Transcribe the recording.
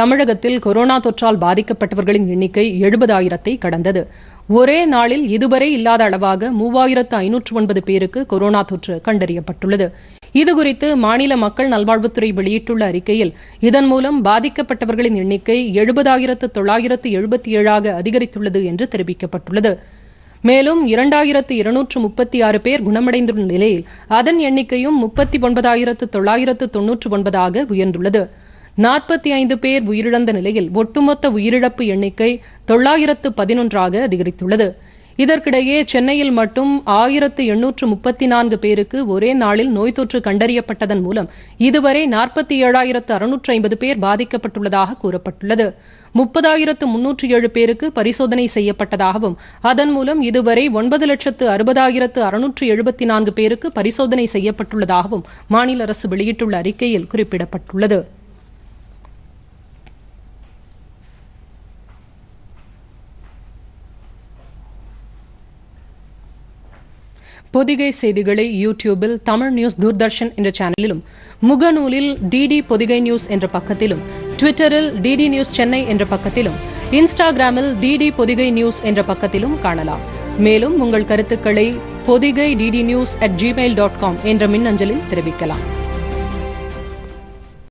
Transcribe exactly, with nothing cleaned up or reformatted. தமிழகத்தில் கொரோனா தொற்றால் பாதிக்கப்பட்டவர்களின் எண்ணிக்கை எழுபதாயிரத்தை கடந்தது. ஒரே நாளில் இதுவரை இல்லாத அளவாக மூவாயிரத்து ஐநூற்று ஒன்பது பேருக்கு கொரோனா தொற்று கண்டறியப்பட்டுள்ளது. இதுகுறித்து மாநில மக்கள் நல்வாழ்வுத்துறை வெளியிட்டுள்ள அறிக்கையில், இதன் மூலம் பாதிக்கப்பட்டவர்களின் எண்ணிக்கை எழுபதாயிரத்து தொள்ளாயிரத்து எழுபத்தி ஏழாக அதிகரித்துள்ளது என்று தெரிவிக்கப்பட்டுள்ளது. மேலும் இரண்டாயிரத்து இருநூற்று முப்பத்தி ஆறு பேர் குணமடைந்துள்ள நிலையில் அதன் எண்ணிக்கையும் முப்பத்தி ஒன்பதாயிரத்து தொள்ளாயிரத்து தொன்னூற்று ஒன்பதாக உயர்ந்துள்ளது. நாற்பத்தி ஐந்து பேர் உயிரிழந்த நிலையில் ஒட்டுமொத்த உயிரிழப்பு எண்ணிக்கை தொள்ளாயிரத்து பதினொன்றாக அதிகரித்துள்ளது. இதற்கிடையே சென்னையில் மட்டும் ஆயிரத்து எண்ணூற்று முப்பத்தி நான்கு பேருக்கு ஒரே நாளில் நோய் தொற்று கண்டறியப்பட்டதன் மூலம் இதுவரை நாற்பத்தி ஏழாயிரத்து அறுநூற்று ஐம்பது பேர் பாதிக்கப்பட்டுள்ளதாக கூறப்பட்டுள்ளது. முப்பதாயிரத்து முன்னூற்று ஏழு பேருக்கு பரிசோதனை செய்யப்பட்டதாகவும் அதன் மூலம் இதுவரை ஒன்பது லட்சத்து அறுபதாயிரத்து அறுநூற்று எழுபத்தி நான்கு பேருக்கு பரிசோதனை செய்யப்பட்டுள்ளதாகவும் மாநில அரசு வெளியிட்டுள்ள அறிக்கையில் குறிப்பிடப்பட்டுள்ளது. பொதிகை செய்திகளை யூடியூபில் தமிழ் நியூஸ் தூர்தர்ஷன் என்ற சேனலிலும், முகநூலில் டிடி பொதிகை நியூஸ் என்ற பக்கத்திலும், ட்விட்டரில் டிடி நியூஸ் சென்னை என்ற பக்கத்திலும், இன்ஸ்டாகிராமில் டிடி பொதிகை நியூஸ் என்ற பக்கத்திலும் காணலாம். மேலும் உங்கள் கருத்துக்களை Podhigai DD news at Gmail dot com என்ற மின்னஞ்சலில் தெரிவிக்கலாம்.